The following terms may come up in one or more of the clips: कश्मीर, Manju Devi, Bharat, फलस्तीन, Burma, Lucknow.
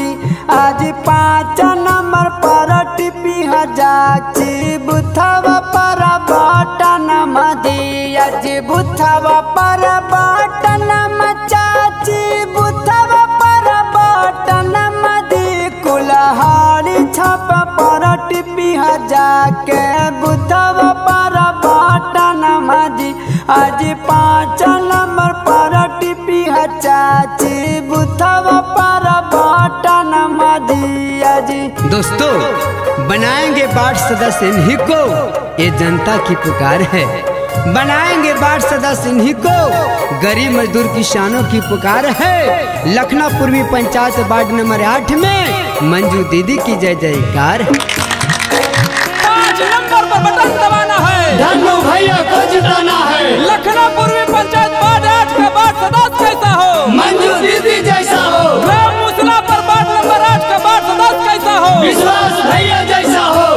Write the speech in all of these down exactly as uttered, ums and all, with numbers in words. जाची आज पाँच नंबर पर टिपी ह जाची बुथवा पर बटन मदी आज बुथवा पर बटन मचाची बुथवा पर बटन मदी कुल्हाड़ी छप पर टिपी ह जाके बुथवा पर बटन मदी आज पाँच नंबर पर टिपी ह चाची बुथवा पर बटन मदिया जी। दोस्तों बनाएंगे वार्ड सदस्य इन्हीं को, ये जनता की पुकार है। बनाएंगे वार्ड सदस्य इन्हीं को, गरीब मजदूर किसानों की पुकार है। लखनऊ पूर्वी पंचायत वार्ड नंबर आठ में मंजू दीदी की जय जयकार। पाँच नंबर पर बटन दबाना है, धन्नो भैया को जिताना है। लखनऊ पूर्वी पंचायत वार्ड आठ का वार्ड सदस्य कैसा हो, मंजू दीदी जैसा हो। मुसला पर वार्ड नंबर आठ का वार्ड सदस्य कैसा हो, विश्वास भैया जैसा हो।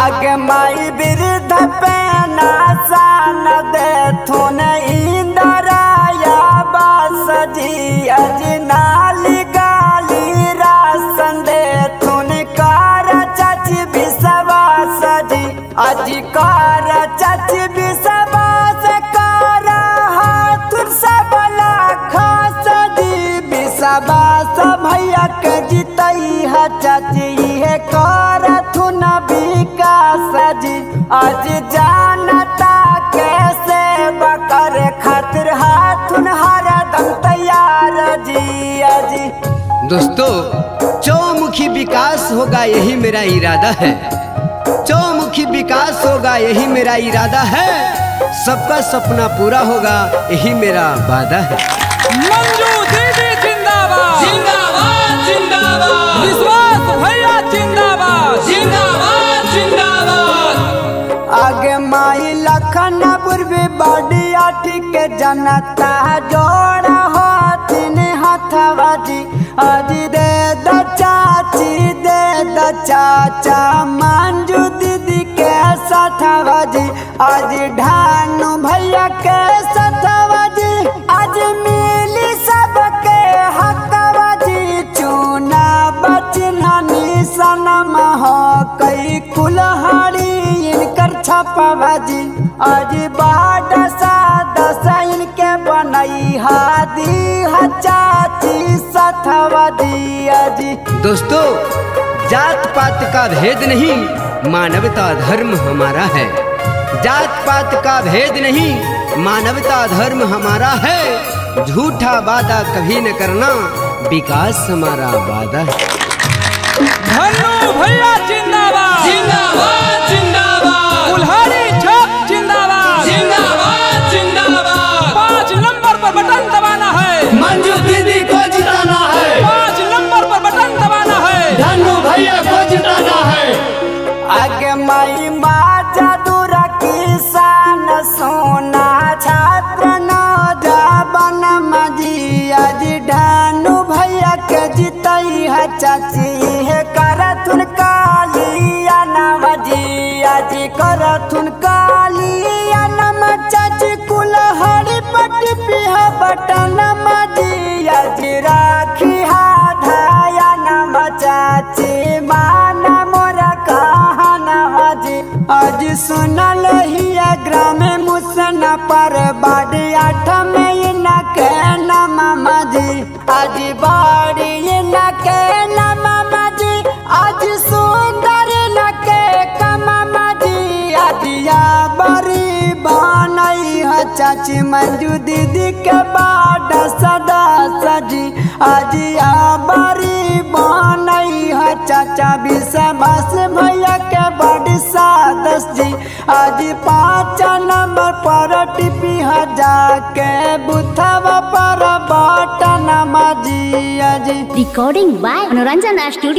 आगे माई वृद्ध पे नासान दे थोन इंदराया बास जी अजनाली गाली रासन दे थोन कार चच विश्वास जी अज कार चच विश्वास कार हाथ सबला खास जी विश्वास भैया के जितई है चाची है कार थुन विकास जी आज जानता कैसे बकर खातिर हाथुन हर दम तैयार जी अजी। दोस्तों चौमुखी विकास होगा यही मेरा इरादा है, चौमुखी विकास होगा यही मेरा इरादा है। सबका सपना पूरा होगा यही मेरा वादा है। मंजू दीदी जिंदाबाद जिंदाबाद जिंदाबाद, विश्वास भैया जिंदाबाद जिंदाबाद जिंदाबाद। आगे माई लखनऊ पूर्वी बड़ी आठ के जनता जोड़ा हो तीन हाथवा जी आज दे द चाची दे द चाचा मंजू दीदी के साथवा जी आज ढानू भैया के साथवा जी आज मिली सबके हकवा जी चुना बचना निशानम हो कई कुल्हाड़ी इनकर छपवा जी आज बाढ़ सा दशा इनके बनई हादी हचाची साथवा जी अजी। दोस्तों जात पात का भेद नहीं, मानवता धर्म हमारा है। जात पात का भेद नहीं, मानवता धर्म हमारा है। झूठा वादा कभी न करना, विकास हमारा वादा है। धन्नो भैया जिंदाबाद जिंदाबाद जिंदाबाद, कुल्हाड़ी छाप जिंदाबाद जिंदाबाद जिंदाबाद। पाँच नंबर पर बटन दबाना है, मंजू दीदी को जिताना है। पाँच नंबर पर बटन दबाना है, धन्नो भैया को जिताना है। आगे माई माँ जादूर किसान सोना छात्र नवन मजी आज ढानू भैया के जितई है चाची है करथुन कालिया नम जी आज करथुन कालिया नम चाची कुल्हाड़ी पट पिहा बटन मजी आज राखी हाथाया नम चाची मान मोरा आज सुनल हिया ग्राम मुसना पर बाड़ी आठ में न के नम मजी आज बाड़ी न के नम मजी आज सुंदर न के कम मजी आज या बरी बनई है चाची मंजू दीदी के बाढ़ सदा सजी आज या बरी बनई है चाचा विश्वास भैया के बड़ी सादस जी आज पाँच नंबर पर टिपी है जाके बुथवा पर बटन मजी। Recording by Manoranjan studio.